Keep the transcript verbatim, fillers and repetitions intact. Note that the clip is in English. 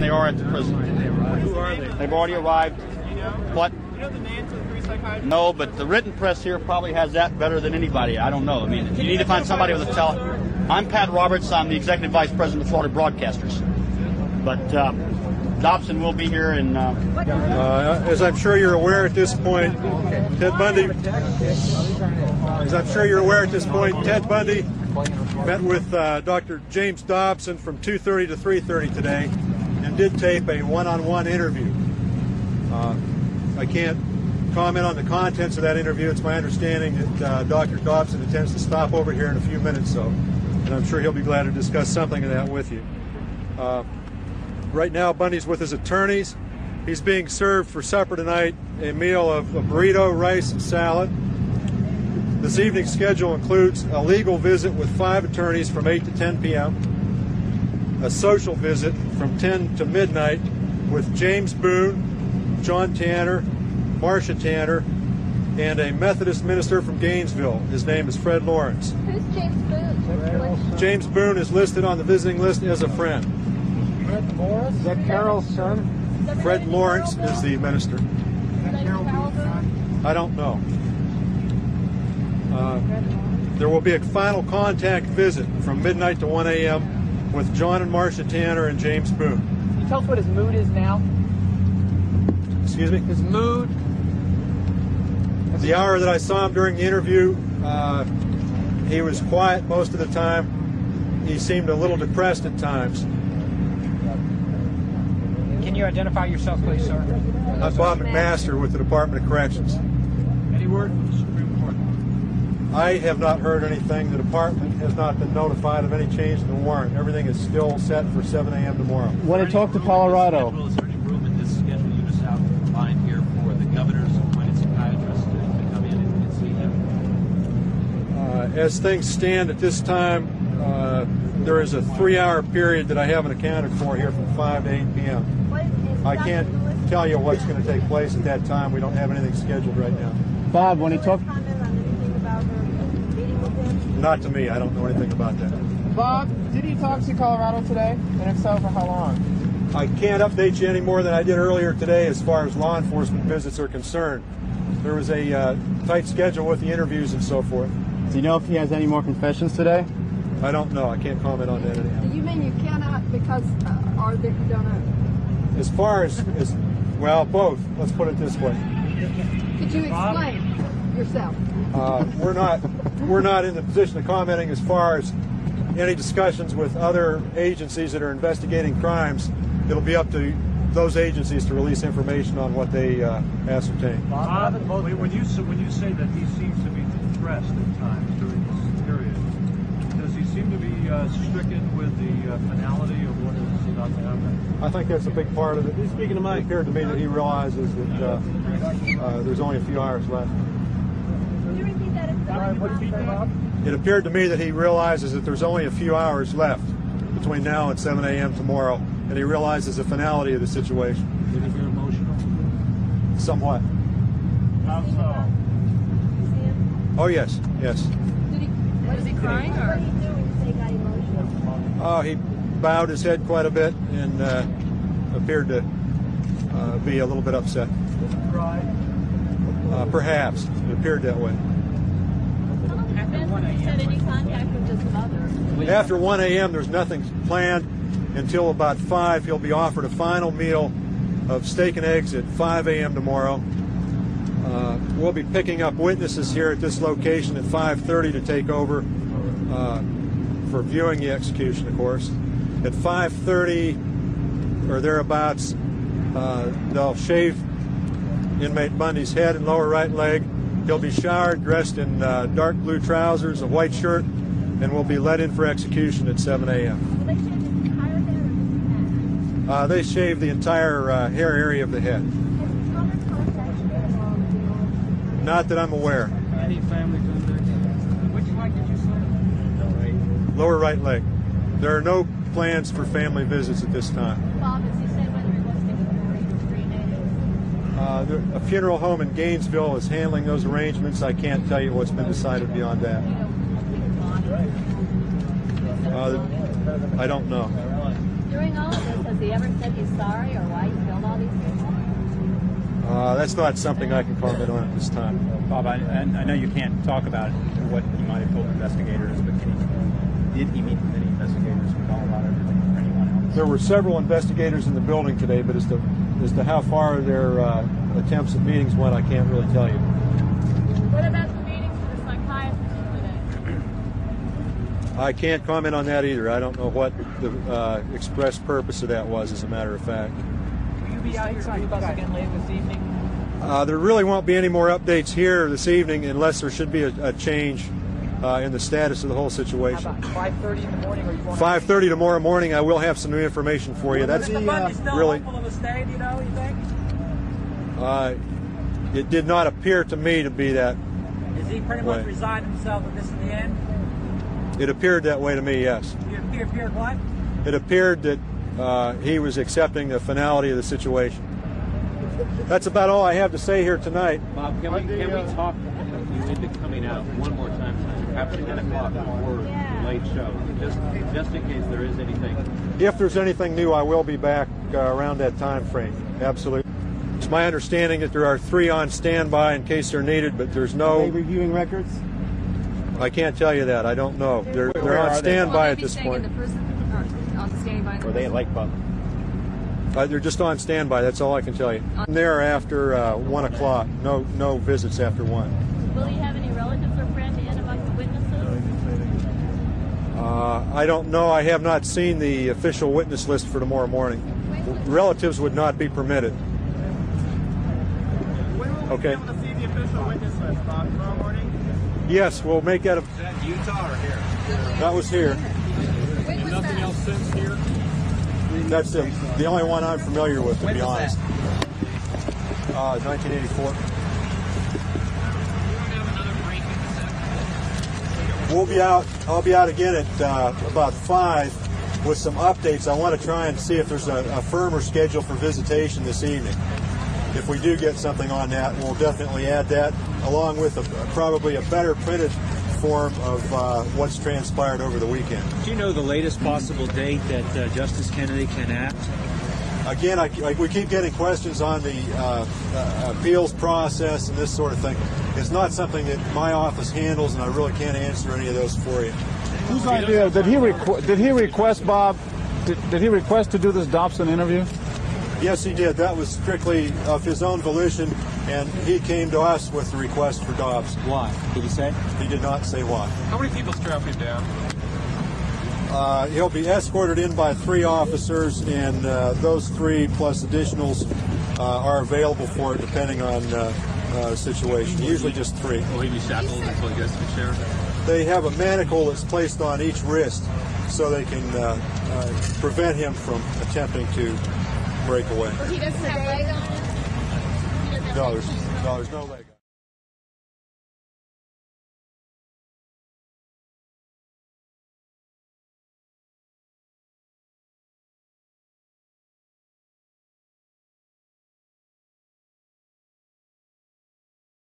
They are at the prison. Who are they? They've already arrived. You know? What? You know the names of the three psychiatrists? No, but the written press here probably has that better than anybody. I don't know. I mean, you need to find somebody with a talent. I'm Pat Roberts. I'm the Executive Vice President of Florida Broadcasters. But uh, Dobson will be here. And uh, uh, as I'm sure you're aware at this point, Ted Bundy. As I'm sure you're aware at this point, Ted Bundy met with uh, Doctor James Dobson from two thirty to three thirty today, and did tape a one-on-one interview. Uh, I can't comment on the contents of that interview. It's my understanding that uh, Doctor Dobson intends to stop over here in a few minutes, so, and I'm sure he'll be glad to discuss something of that with you. Uh, right now, Bundy's with his attorneys. He's being served for supper tonight a meal of a burrito, rice, and salad. This evening's schedule includes a legal visit with five attorneys from eight to ten p m, a social visit from ten to midnight with James Boone, John Tanner, Marcia Tanner, and a Methodist minister from Gainesville. His name is Fred Lawrence. Who's James Boone? James Boone is listed on the visiting list as a friend. Fred Morris? Is that Carol's son? Fred Lawrence is the minister. Is that Carol Boone's son? I don't know. Uh, there will be a final contact visit from midnight to one a m with John and Marcia Tanner and James Boone. Can you tell us what his mood is now? Excuse me? His mood? The hour that I saw him during the interview, uh, he was quiet most of the time. He seemed a little depressed at times. Can you identify yourself, please, sir? I'm Bob McMaster with the Department of Corrections. Any word from the Supreme Court? I have not heard anything. The department has not been notified of any change in the warrant. Everything is still set for seven a m tomorrow. When I talk to Colorado. Is there any room in this schedule you just outlined here for the governor's appointed psychiatrist to come in and see him? Uh, as things stand at this time, uh, there is a three-hour period that I haven't accounted for here from five to eight p m I can't tell you what's going to take place at that time. We don't have anything scheduled right now. Bob, when he talked... Not to me. I don't know anything about that. Bob, did he talk to Colorado today? And if so, for how long? I can't update you any more than I did earlier today as far as law enforcement visits are concerned. There was a uh, tight schedule with the interviews and so forth. Do you know if he has any more confessions today? I don't know. I can't comment on that anyhow. Do you mean you cannot because, uh, or that you don't know? As far as, as, well, both. Let's put it this way. Could you explain yourself? Uh, we're not... We're not in the position of commenting as far as any discussions with other agencies that are investigating crimes. It'll be up to those agencies to release information on what they uh, ascertain. Bob, when you, when you say that he seems to be depressed at times during this period, does he seem to be uh, stricken with the uh, finality of what is about to happen? I think that's a big part of it. He's speaking to Mike. It appeared to me that he realizes that uh, uh, there's only a few hours left. It appeared to me that he realizes that there's only a few hours left between now and seven a m tomorrow, and he realizes the finality of the situation. Did he get emotional? Somewhat. How so? Oh, yes, yes. Did he, was he crying? Or? What did he do when he got emotional? Oh, he bowed his head quite a bit and uh, appeared to uh, be a little bit upset. Did he cry? Uh, perhaps. It appeared that way. After one a m there's nothing planned until about five. He'll be offered a final meal of steak and eggs at five a m tomorrow. Uh, we'll be picking up witnesses here at this location at five thirty to take over uh, for viewing the execution, of course. At five thirty or thereabouts, uh, they'll shave inmate Bundy's head and lower right leg. He'll be showered, dressed in uh, dark blue trousers, a white shirt, and will be let in for execution at seven a m Will they shave his entire head or his head? Uh, they shave the entire uh, hair area of the head. Not that I'm aware. Any family members? Which leg did you say? Lower right leg. There are no plans for family visits at this time. Bob, as you say, whether he wants to go to three days? Uh, there, a funeral home in Gainesville is handling those arrangements. I can't tell you what's been decided beyond that. Uh, I don't know. During all of this, has he ever said he's sorry or why he killed all these people? Uh, that's not something I can comment on at this time. Bob, I, I know you can't talk about what he might have told investigators, but can he, did he meet with any investigators from Colorado or anyone else? There were several investigators in the building today, but as to, as to how far their uh, attempts at meetings went, I can't really tell you. What about the meetings with the psychiatrist today? I can't comment on that either. I don't know what the uh, express purpose of that was, as a matter of fact. Be out here with us again later this evening? Uh, there really won't be any more updates here this evening unless there should be a, a change uh, in the status of the whole situation. five thirty in the morning? Or you want five thirty tomorrow morning, I will have some new information for you. Well, that's the, uh, still really... on the stand, you know, you think? Uh, it did not appear to me to be that. Is he pretty much resigned himself with this in the end? It appeared that way to me, yes. It appeared, appeared what? It appeared that Uh, he was accepting the finality of the situation. That's about all I have to say here tonight. Bob, can we, can we talk you into coming out one more time since you're after ten o'clock before the late show, just, just in case there is anything? If there's anything new, I will be back uh, around that time frame. Absolutely. It's my understanding that there are three on standby in case they're needed, but there's no... Are they reviewing records? I can't tell you that. I don't know. They're, they're on standby at this point. Or they at Lake Buck? Uh, they're just on standby. That's all I can tell you. I'm there after uh, one o'clock. No, no visits after one. Will you have any relatives or friends in among the witnesses? Uh, I don't know. I have not seen the official witness list for tomorrow morning. Relatives would not be permitted. When will we okay. be able to see the official witness list, Bob, tomorrow morning? Yes, we'll make that. A... Is that Utah or here? That was here. And nothing else since here? That's the, the only one I'm familiar with, to be honest. Uh, nineteen eighty-four. We'll be out, I'll be out again at uh, about five with some updates. I want to try and see if there's a, a firmer schedule for visitation this evening. If we do get something on that, we'll definitely add that, along with a, probably a better printed form of uh, what's transpired over the weekend. Do you know the latest possible date that uh, Justice Kennedy can act? Again, I, I, we keep getting questions on the uh, uh, appeals process and this sort of thing. It's not something that my office handles, and I really can't answer any of those for you. Whose idea? Did he requ did he request Bob? Did, did he request to do this Dobson interview? Yes, he did. That was strictly of his own volition, and he came to us with the request for Dobson. Why? Did he say? He did not say why. How many people strapped him down? Uh, he'll be escorted in by three officers, and uh, those three plus additionals uh, are available for it depending on uh, uh, situation. Usually just three. Will he be shackled until he gets to the sheriff? They have a manacle that's placed on each wrist so they can uh, uh, prevent him from attempting to break away. He doesn't have leg on? No, there's no leg.